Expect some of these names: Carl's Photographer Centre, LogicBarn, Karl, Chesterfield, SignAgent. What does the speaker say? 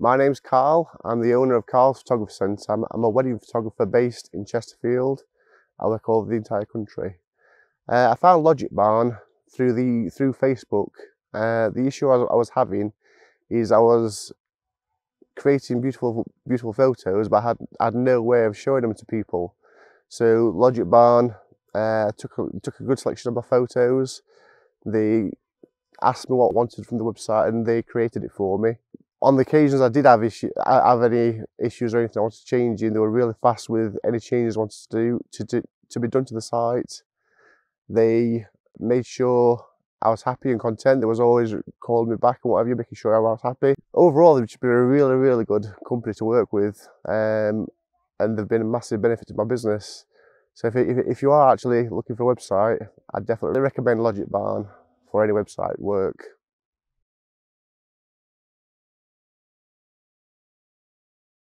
My name's Karl. I'm the owner of Carl's Photographer Centre. I'm a wedding photographer based in Chesterfield. I work all over the entire country. I found LogicBarn through Facebook. The issue I was having is I was creating beautiful photos, but I had no way of showing them to people. So LogicBarn took a good selection of my photos. They asked me what I wanted from the website, and they created it for me. On the occasions I did have any issues or anything I wanted to change in, they were really fast with any changes I wanted to do to be done to the site. They made sure I was happy and content. They was always calling me back and whatever, you making sure I was happy. Overall, they've been a really good company to work with, and they've been a massive benefit to my business. So if you are actually looking for a website, I definitely recommend LogicBarn for any website work.